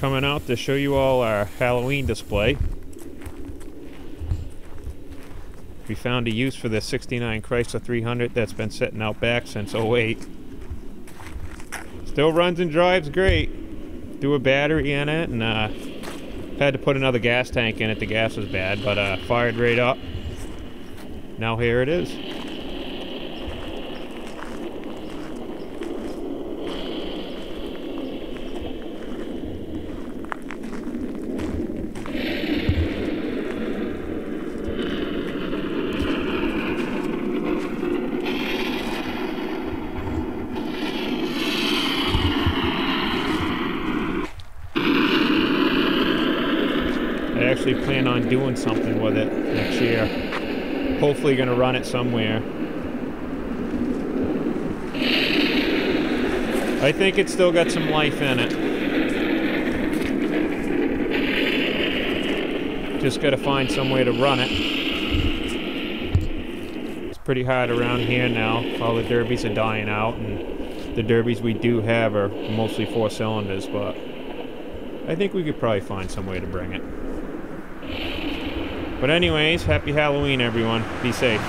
coming out to show you all our Halloween display. We found a use for this 69 Chrysler 300 that's been sitting out back since 08. Still runs and drives great. Threw a battery in it and had to put another gas tank in it. The gas was bad, but fired right up. Now here it is. Actually plan on doing something with it next year. Hopefully gonna run it somewhere. I think it's still got some life in it. Just gotta find some way to run it. It's pretty hard around here now. All the derbies are dying out, and the derbies we do have are mostly 4-cylinders, but I think we could probably find some way to bring it. But anyways, happy Halloween, everyone. Be safe.